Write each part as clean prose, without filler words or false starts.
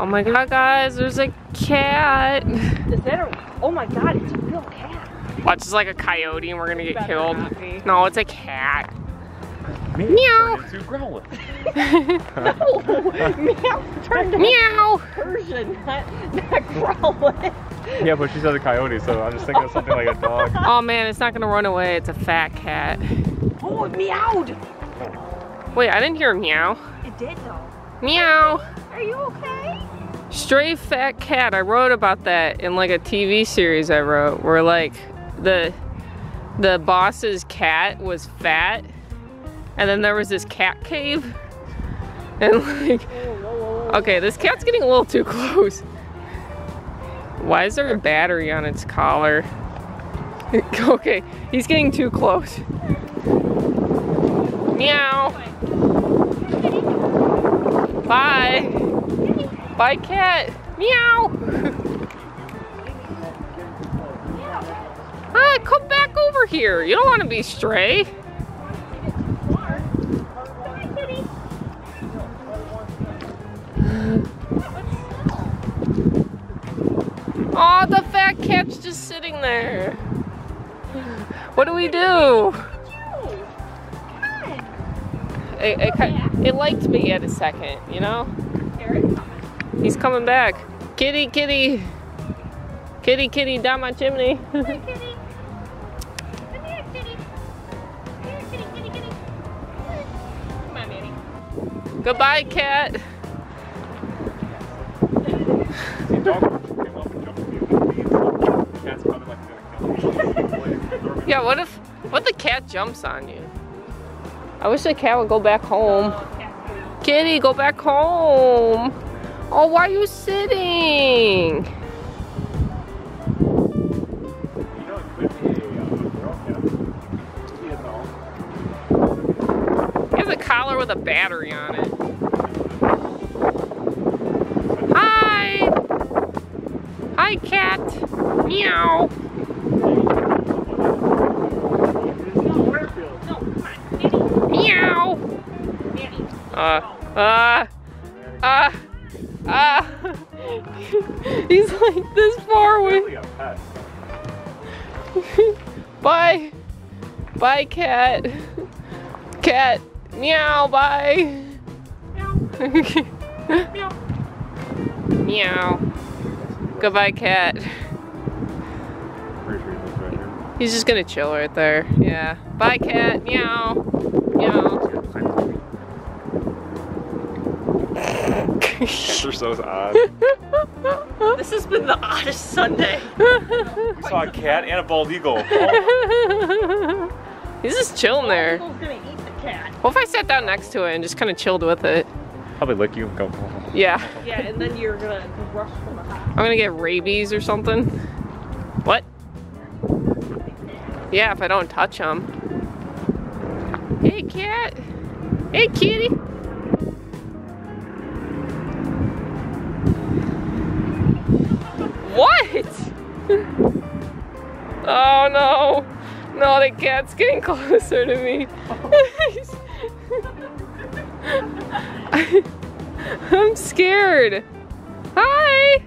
Oh my god, guys, there's a cat. Is that a, oh my god, it's a real cat. Watch, it's like a coyote and we're gonna get killed. No, it's a cat. Meow. Meow. No, meow turned into meow. Persian, not growling. Yeah, but she said a coyote, so I'm just thinking of something like a dog. Oh man, it's not gonna run away. It's a fat cat. Oh, it meowed. Wait, I didn't hear a meow. It did though. Meow. Are you okay? Stray fat cat. I wrote about that in like a TV series I wrote, where like the boss's cat was fat. And then there was this cat cave, and like, okay, this cat's getting a little too close. Why is there a battery on its collar? Okay, he's getting too close. Meow. Bye. Bye, cat. Meow. Ah, come back over here. You don't want to be stray. Oh, the fat cat's just sitting there. What do we do? It liked me at a second, you know? He's coming back. Kitty, kitty. Kitty, kitty, down my chimney. Goodbye, cat. Yeah, what if the cat jumps on you? I wish the cat would go back home. Kitty, go back home. Oh, why are you sitting? He has a collar with a battery on it. Hi! Hi, cat. Meow. He's like this far away. Bye. Bye, cat. Cat. Meow, bye. Meow. Meow. Meow. Goodbye, cat. He's just gonna chill right there. Yeah. Bye, cat. Meow. Meow. Cats are so odd. This has been the oddest Sunday. We saw a cat and a bald eagle. Oh. He's just chilling there. Bald eagle's gonna eat the cat. What if I sat down next to it and just kind of chilled with it? Probably lick you and go. Yeah. Yeah, and then you're gonna rush from the house. I'm gonna get rabies or something. What? Yeah, if I don't touch him. Hey, cat. Hey, kitty. What? Oh no. No, the cat's getting closer to me. I'm scared. Hi.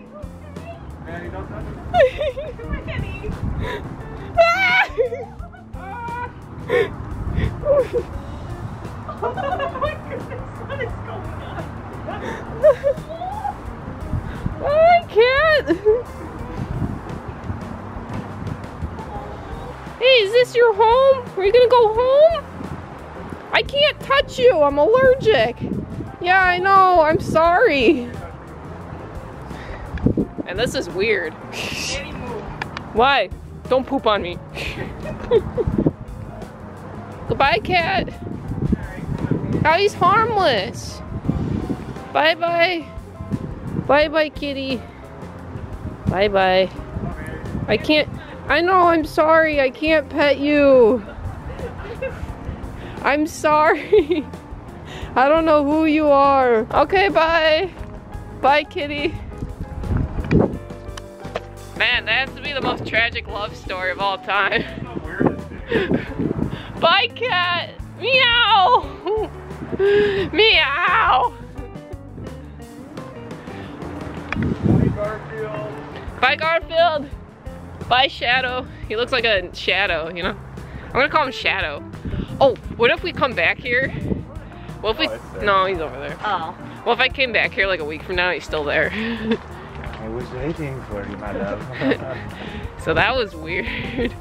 Hi, cat. Hey, is this your home? Are you gonna go home? I can't touch you, I'm allergic. Yeah, I know, I'm sorry. And this is weird. Why? Don't poop on me. Goodbye, cat. Oh, he's harmless. Bye-bye. Bye-bye, kitty. Bye-bye. I can't. I know, I'm sorry, I can't pet you. I'm sorry. I don't know who you are. Okay, bye. Bye, kitty. Man, that has to be the most tragic love story of all time. Bye, cat. Meow. Meow. Bye, Garfield. Bye, Garfield. Bye, Shadow. He looks like a shadow, you know? I'm gonna call him Shadow. Oh, what if we come back here? What if we... No, he's over there. Oh. Well, if I came back here like a week from now, he's still there. I was waiting for you, my love. So that was weird.